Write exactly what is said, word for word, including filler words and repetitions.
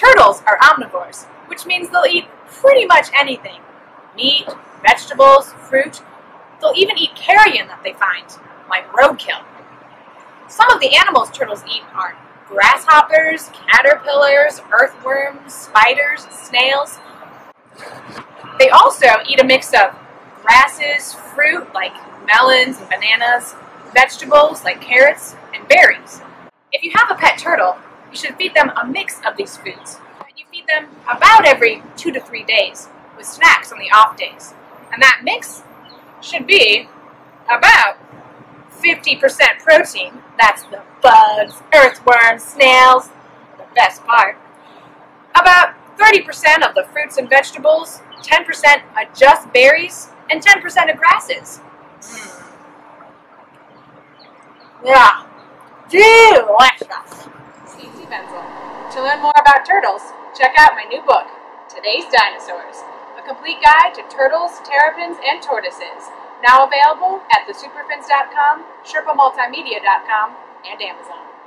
Turtles are omnivores, which means they'll eat pretty much anything. Meat, vegetables, fruit. They'll even eat carrion that they find, like roadkill. Some of the animals turtles eat are grasshoppers, caterpillars, earthworms, spiders, snails. They also eat a mix of grasses, fruit like melons and bananas, vegetables like carrots, and berries. If you have a pet turtle, you should feed them a mix of these foods. You feed them about every two to three days with snacks on the off days. And that mix should be about fifty percent protein. That's the bugs, earthworms, snails, the best part. About thirty percent of the fruits and vegetables, ten percent of just berries, and ten percent of grasses. Mm. Yeah, delicious. Stacey Venzel. To learn more about turtles, check out my new book, Today's Dinosaurs: A Complete Guide to Turtles, Terrapins, and Tortoises. Now available at the superfins dot com, Sherpa Multimedia dot com, and Amazon.